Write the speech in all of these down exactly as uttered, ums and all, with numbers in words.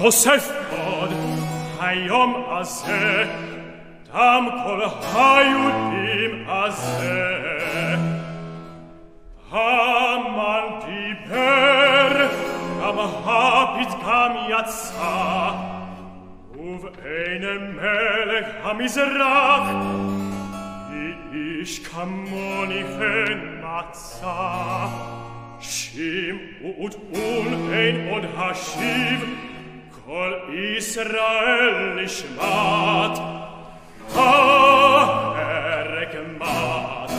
Tosefod hayom azeh tam kol hayudim azeh haman diber am hapit kam yatsa uv einem melech hamizrach ich kamoni fen matza shim ut ulhein od hashiv Kol Israel nishmat, ha'erek mat.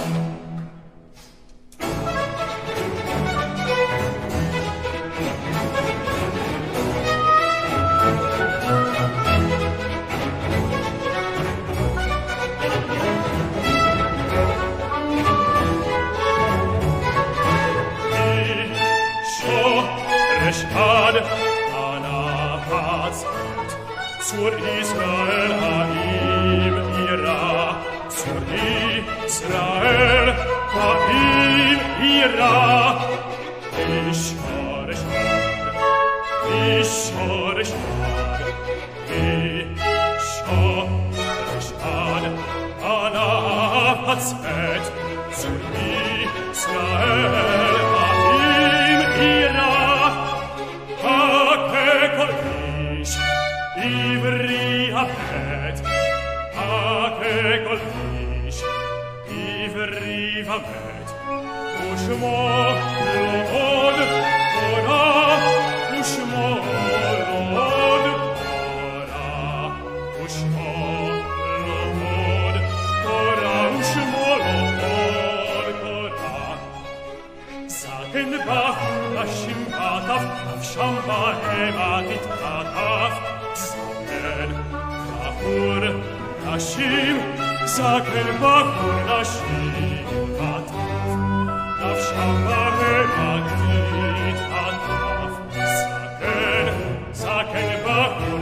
Isho reshad. Zur Israel ha'im ira, zur Israel ha'im ira. Ich hore schlag, ich hore schlag, ich hore schlag, anafats et, zur Israel ha'im ira. Ivri hapet, hake kol ish. Ivri hapet, ushmo lod, ora, ushmo lod, ora, ushmo lod, ora, ushmo lod, ora. Zaken bach, ashim kataf, afsham bahem atit kataf. Bakur Hashim, Zaken Bakur Hashim, Ataf, Nafsham Bahem Atit, Ataf, Zaken, Zaken Bakur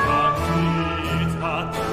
Atit, Ataf.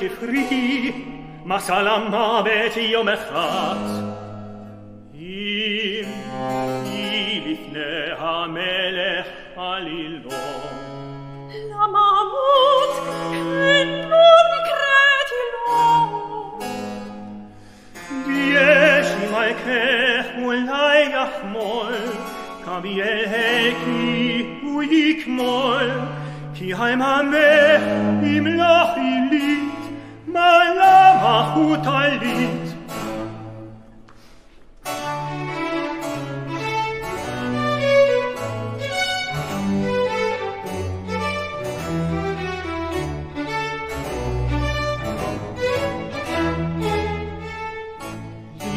שפרי, מסע למוות יום אחד. אם היא לפני המלך עלילו. למה מות אינו נקראתי לו? יש מלכך אולי יחמול, כבי אלהקי הוא יקמול, כי המלך ימלוך אילי. Malama hutalit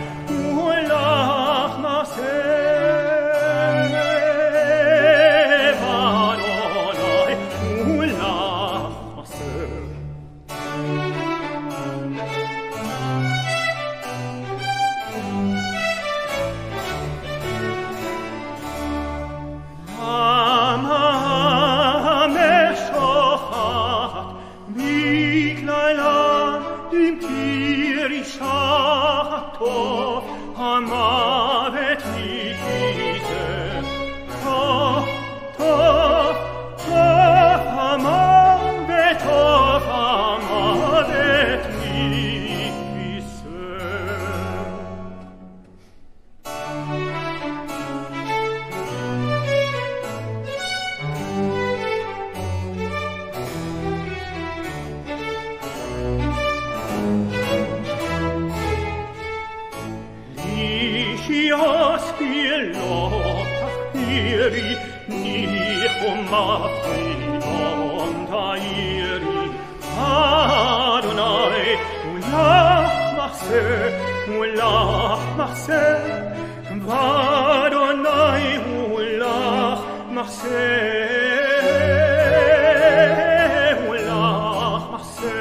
lasciato amavetti Dio canto amaveto amavetti Dio Ieri, nihoma fidonta ieri, Adonai, ulamase, ulamase, Adonai, ulamase, ulamase.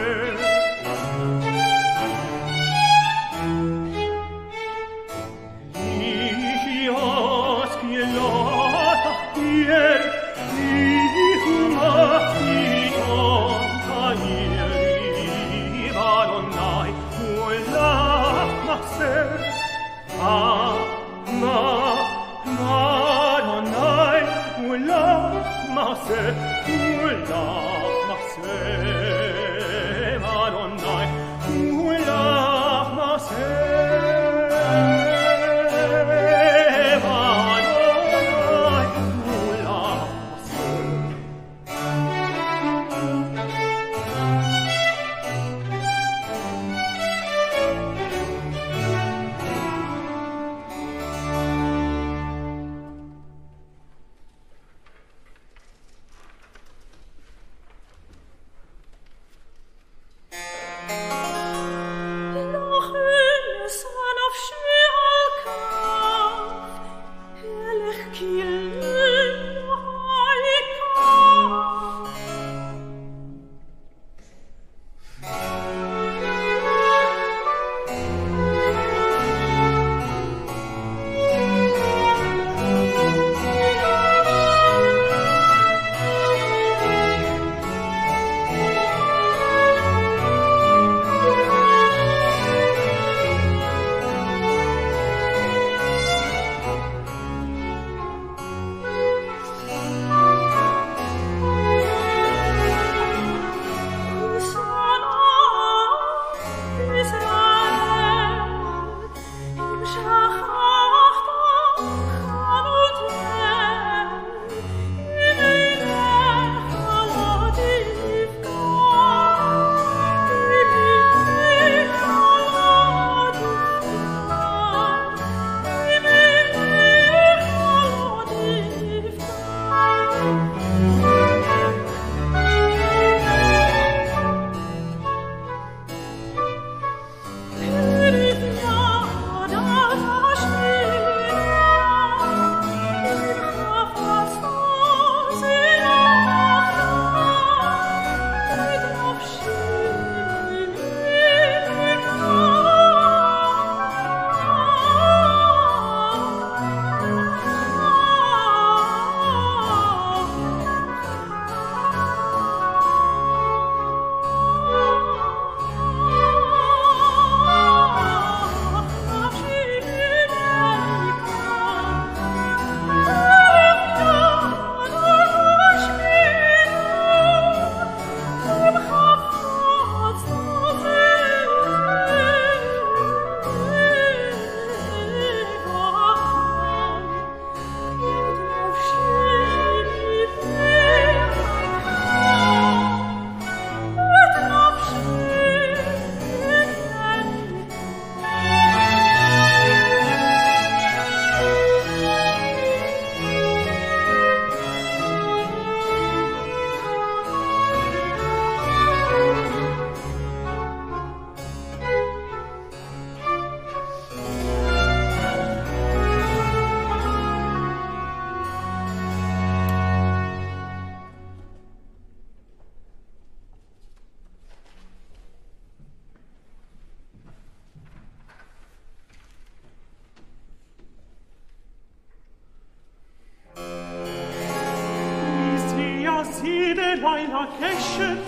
Delilah keshet,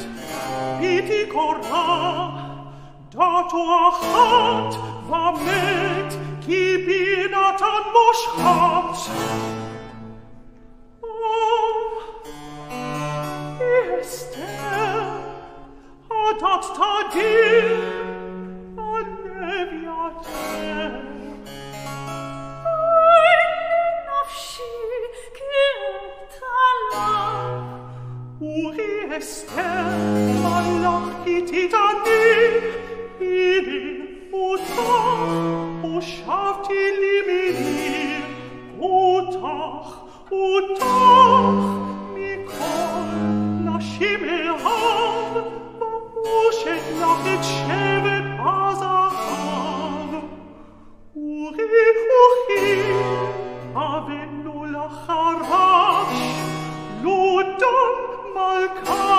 iti korra, da Arthur had var med i binatan mors hat. Och Esther had att ta del av Leviathan. O Esther, man lachit i danin, i din o tach, o shavt i liminir, o tach, o tach, mikol, nashim el hav, ba'ushet lachit shevet ba'zahav. Uri huchi, avenu lacharash, ludam, Malka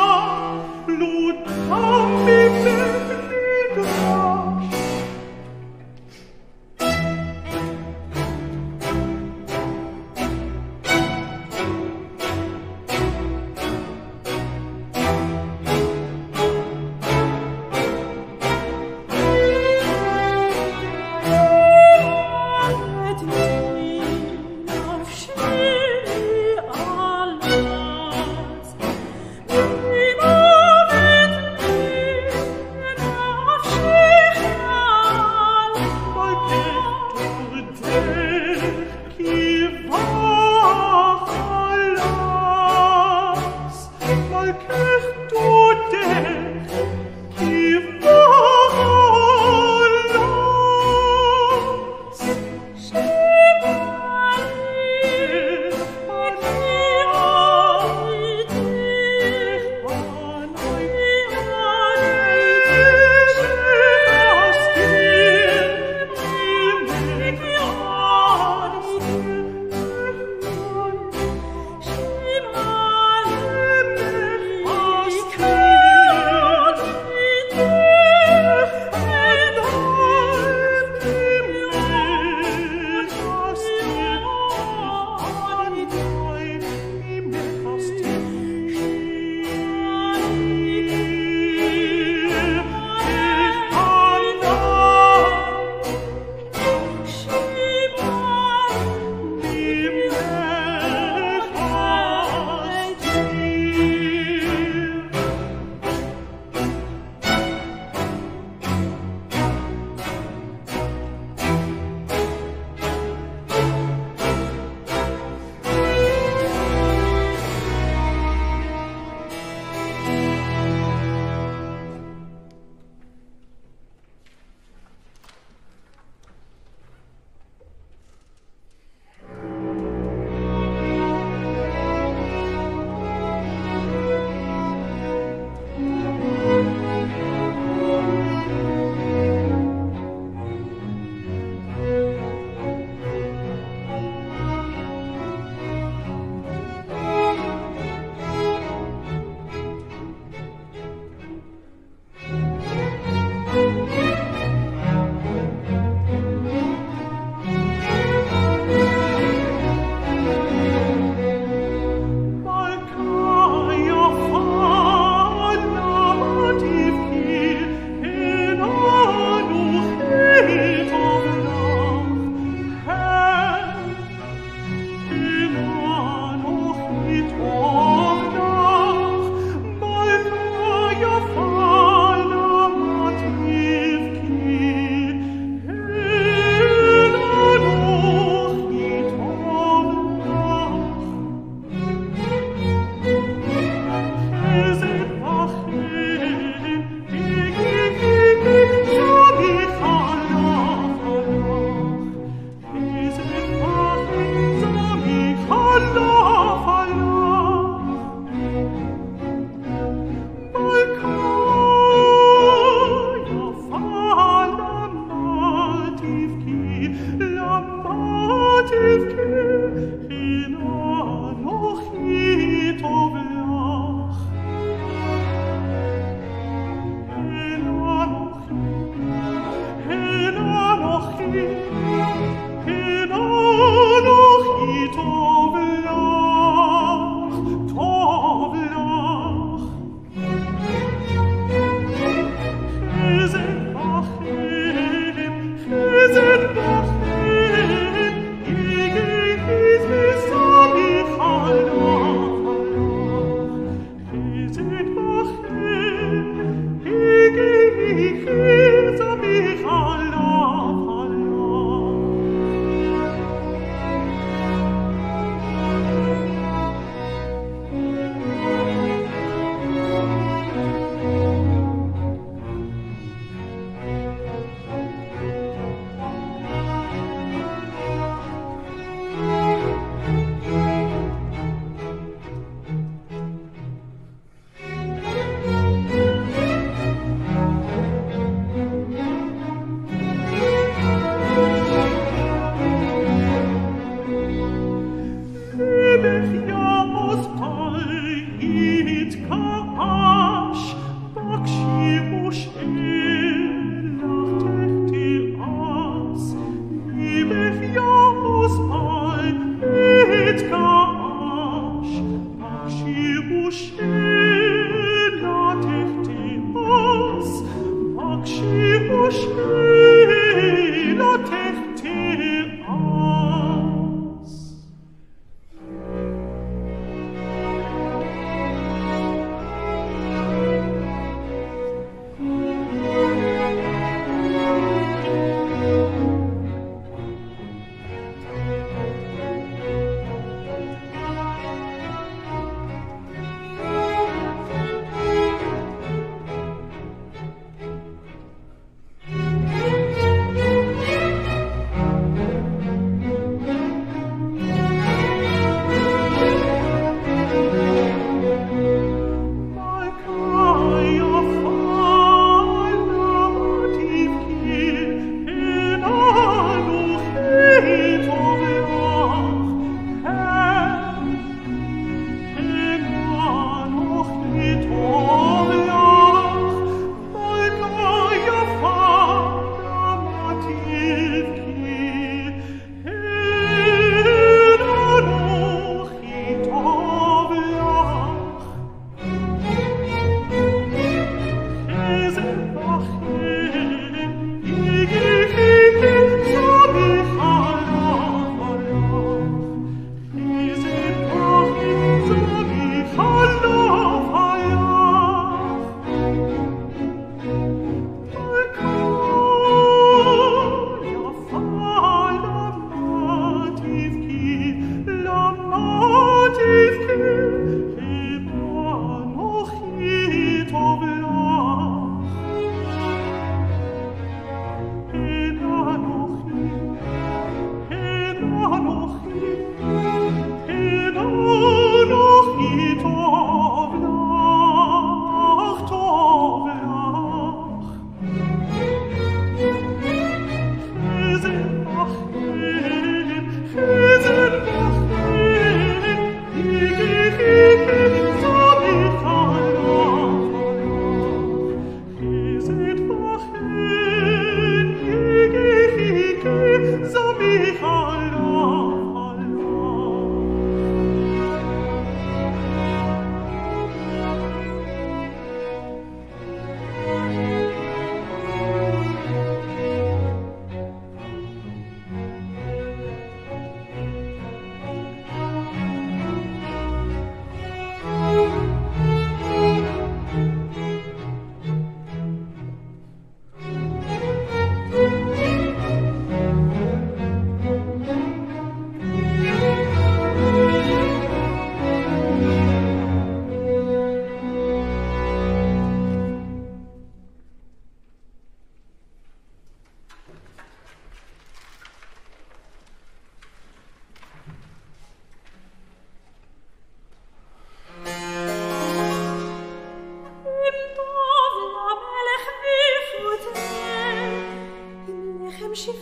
Oh,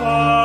Bye.